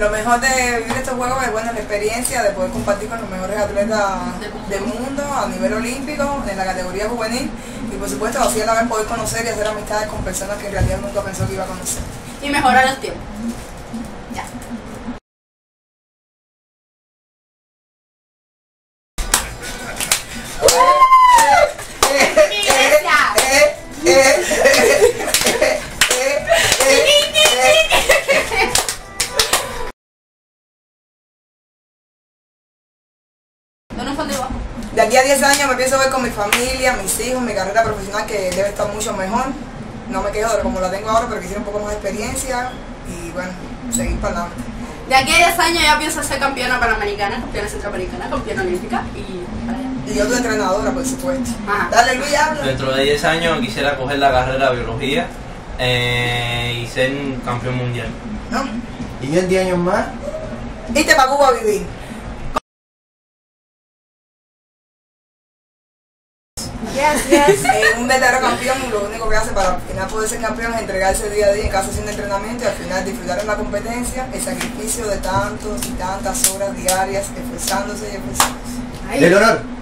Lo mejor de vivir estos juegos es la experiencia de poder compartir con los mejores atletas del mundo a nivel olímpico, en la categoría juvenil, y por supuesto así a la vez poder conocer y hacer amistades con personas que en realidad nunca pensó que iba a conocer. Y mejorar los tiempos. Ya. De aquí a 10 años me pienso ver con mi familia, mis hijos, mi carrera profesional, que debe estar mucho mejor. No me quejo de como la tengo ahora, pero quisiera un poco más de experiencia y bueno, seguir para adelante. De aquí a 10 años ya pienso ser campeona panamericana, campeona centroamericana, campeona olímpica y para allá. Y yo tu entrenadora, por supuesto. Ajá. Dale, Luis, habla. Dentro de 10 años quisiera coger la carrera de biología y ser campeón mundial. ¿No? ¿Y yo en 10 años más? Irte para Cuba a vivir. Un verdadero campeón lo único que hace para al final poder ser campeón es entregarse día a día en cada sesión de entrenamiento y al final disfrutar en la competencia el sacrificio de tantas horas diarias esforzándose y esforzándose. ¡Del honor!